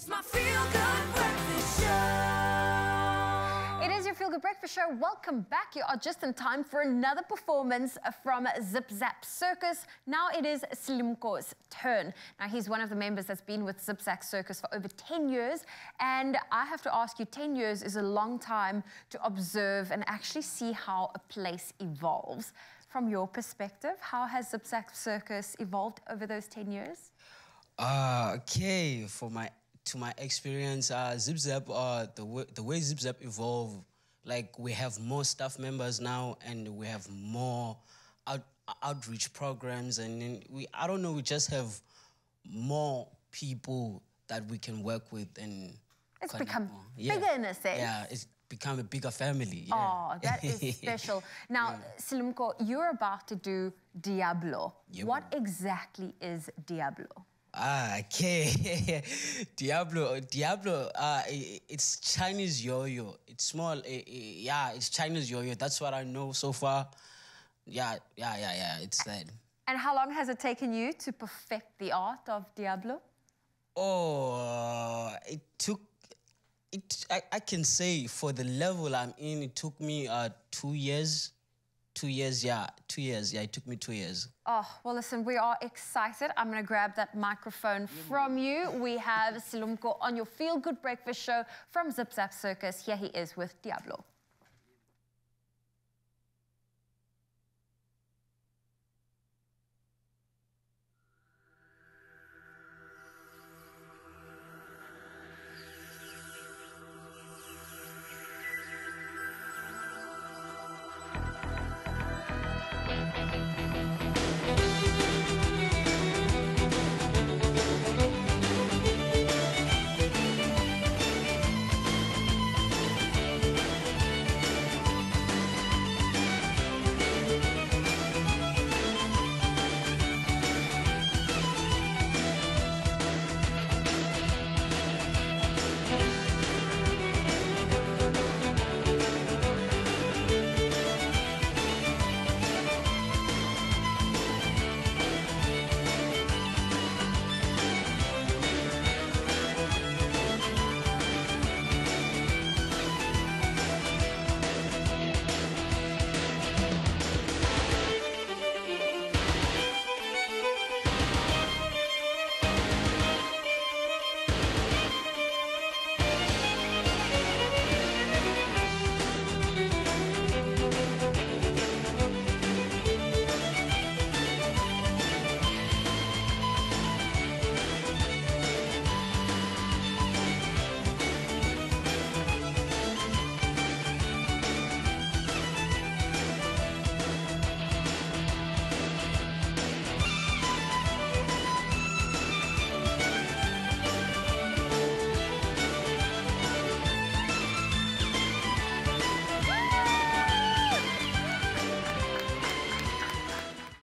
It's my Feel Good Breakfast Show. It is your Feel Good Breakfast Show. Welcome back. You are just in time for another performance from Zip Zap Circus. Now it is Silumko's turn. Now he's one of the members that's been with Zip Zap Circus for over 10 years. And I have to ask you, 10 years is a long time to observe and actually see how a place evolves. From your perspective, how has Zip Zap Circus evolved over those 10 years? Okay, to my experience, Zip Zap, the way Zip Zap evolved, like we have more staff members now, and we have more outreach programs, and we just have more people that we can work with, and it's become bigger in a sense. Yeah, it's become a bigger family. Yeah. Oh, that is special. Now, yeah. Silumko, you're about to do Diablo. Yep. What exactly is Diablo? Okay. Diablo. It's Chinese yo-yo. It's small. It's Chinese yo-yo. That's what I know so far. Yeah. It's that. And how long has it taken you to perfect the art of Diablo? Oh, it took. I can say for the level I'm in, it took me 2 years. 2 years, yeah. 2 years, yeah. It took me 2 years. Oh, well, listen, we are excited. I'm going to grab that microphone from you. We have Silumko on your Feel Good Breakfast Show from Zip Zap Circus. Here he is with Diablo.